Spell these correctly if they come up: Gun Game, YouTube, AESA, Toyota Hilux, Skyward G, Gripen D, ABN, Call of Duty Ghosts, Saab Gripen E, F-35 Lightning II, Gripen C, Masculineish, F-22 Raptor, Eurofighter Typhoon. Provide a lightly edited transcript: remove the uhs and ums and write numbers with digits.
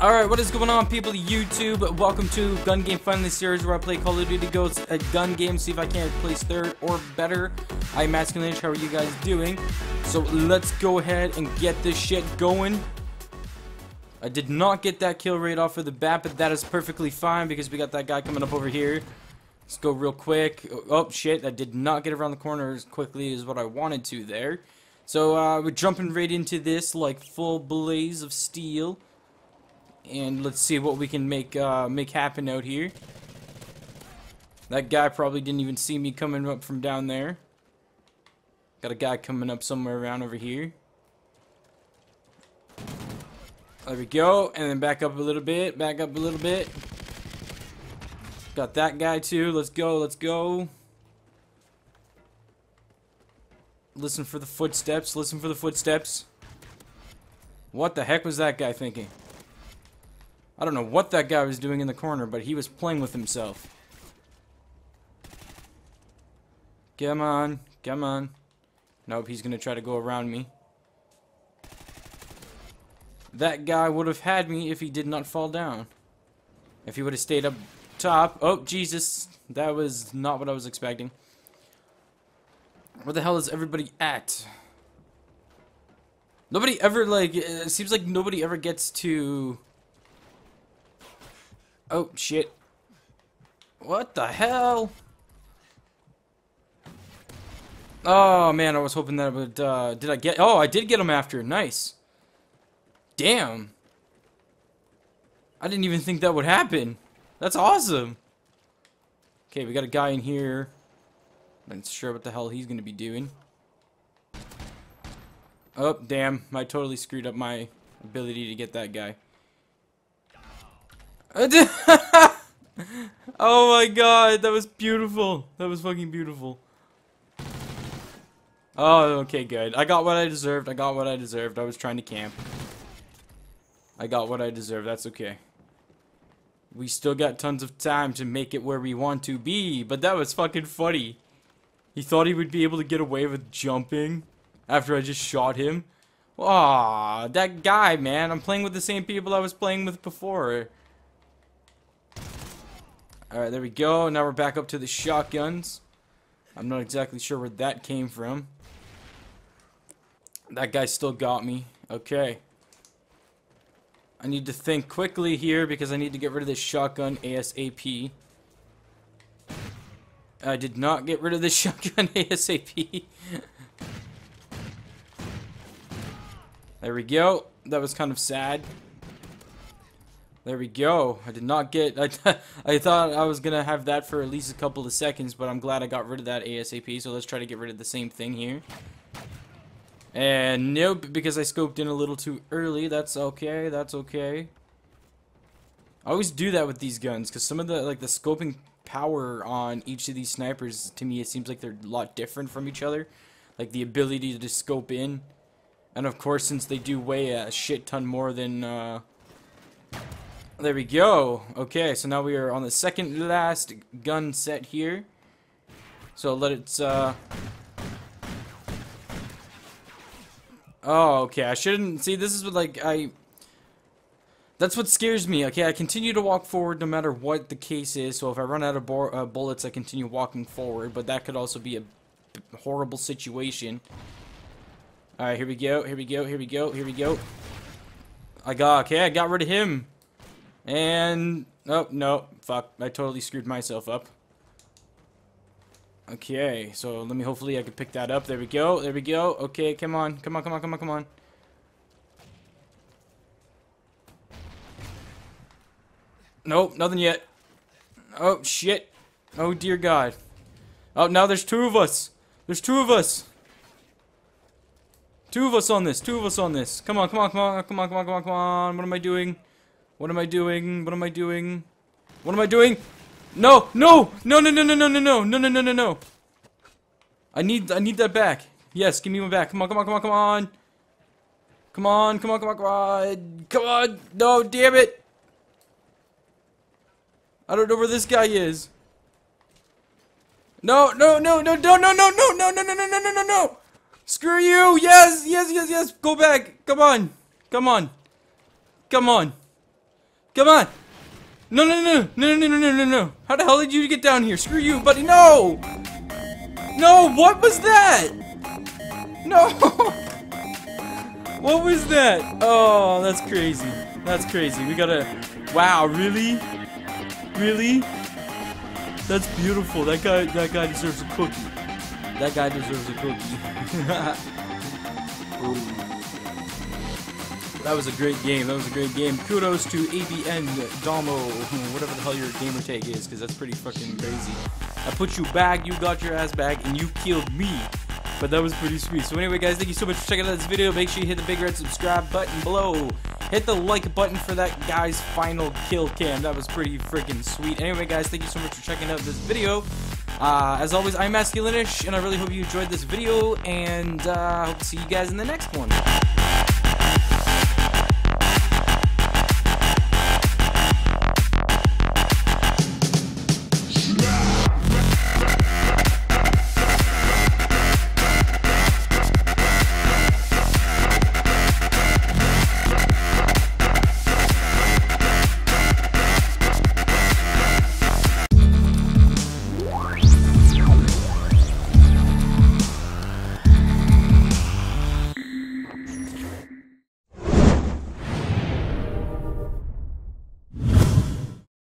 Alright, what is going on, people? YouTube, welcome to Gun Game Finally series where I play Call of Duty Ghosts at Gun Game, see if I can't place third or better. I'm Masculineish, how are you guys doing? So let's go ahead and get this shit going. I did not get that kill rate off of the bat, but that is perfectly fine because we got that guy coming up over here. Let's go real quick. Oh shit, I did not get around the corner as quickly as what I wanted to there. So we're jumping right into this like full blaze of steel. And let's see what we can make happen out here. That guy probably didn't even see me coming up from down there. Got a guy coming up somewhere around over here. There we go. And then back up a little bit. Back up a little bit. Got that guy too. Let's go. Let's go. Listen for the footsteps. Listen for the footsteps. What the heck was that guy thinking? I don't know what that guy was doing in the corner, but he was playing with himself. Come on. Come on. Nope, he's going to try to go around me. That guy would have had me if he did not fall down. If he would have stayed up top. Oh, Jesus. That was not what I was expecting. Where the hell is everybody at? Nobody ever, like, it seems like nobody ever gets to... Oh, shit. What the hell? Oh, man, I was hoping that I would, did I get... Oh, I did get him after. Nice. Damn. I didn't even think that would happen. That's awesome. Okay, we got a guy in here. I'm not sure what the hell he's going to be doing. Oh, damn. I totally screwed up my ability to get that guy. Oh my god, that was beautiful. That was fucking beautiful. Oh, okay, good. I got what I deserved. I got what I deserved. I was trying to camp. I got what I deserved. That's okay. We still got tons of time to make it where we want to be, but that was fucking funny. He thought he would be able to get away with jumping after I just shot him. Aw, that guy, man. I'm playing with the same people I was playing with before. Alright, there we go. Now we're back up to the shotguns. I'm not exactly sure where that came from. That guy still got me. Okay. I need to think quickly here because I need to get rid of this shotgun ASAP. I did not get rid of this shotgun ASAP. There we go. That was kind of sad. There we go. I did not get... I thought I was going to have that for at least a couple of seconds, but I'm glad I got rid of that ASAP, so let's try to get rid of the same thing here. And nope, because I scoped in a little too early. That's okay, that's okay. I always do that with these guns, because some of the, like, the scoping power on each of these snipers, to me, it seems like they're a lot different from each other. Like, the ability to scope in. And, of course, since they do weigh a shit ton more than, There we go. Okay, so now we are on the second last gun set here. So let it, Oh, okay, I shouldn't... See, this is what, like, That's what scares me, okay? I continue to walk forward no matter what the case is. So if I run out of bullets, I continue walking forward. But that could also be a horrible situation. Alright, here we go, here we go, here we go, here we go. Okay, I got rid of him. And, oh, no, fuck, I totally screwed myself up. Okay, so let me, hopefully I can pick that up. There we go, there we go. Okay, come on, come on, come on, come on, come on. Nope, nothing yet. Oh, shit. Oh, dear God. Oh, now there's two of us. There's two of us. Two of us on this, two of us on this. Come on, come on, come on, come on, come on, come on, come on. What am I doing? What am I doing? What am I doing? What am I doing? No! No! No! No! No! No! No! No! No! No! No! No! No! No! I need that back. Yes, give me one back. Come on! Come on! Come on! Come on! Come on! Come on! Come on! Come on! Come on! No! Damn it! I don't know where this guy is. No! No! No! No! No! No! No! No! No! No! No! No! No! No! No! Screw you! Yes! Yes! Yes! Yes! Go back! Come on! Come on! Come on! Come on. No, no, no, no, no, no, no, no, no. How the hell did you get down here? Screw you, buddy. No. No, what was that? No. What was that? Oh, that's crazy. That's crazy. We gotta... Wow, really? Really? That's beautiful. That guy deserves a cookie. That guy deserves a cookie. That was a great game. That was a great game. Kudos to ABN, Domo, whatever the hell your gamer tag is, because that's pretty fucking crazy. I put you back, you got your ass back, and you killed me. But that was pretty sweet. So anyway, guys, thank you so much for checking out this video. Make sure you hit the big red subscribe button below. Hit the like button for that guy's final kill cam. That was pretty freaking sweet. Anyway, guys, thank you so much for checking out this video. As always, I'm Masculineish, and I really hope you enjoyed this video, and I hope to see you guys in the next one.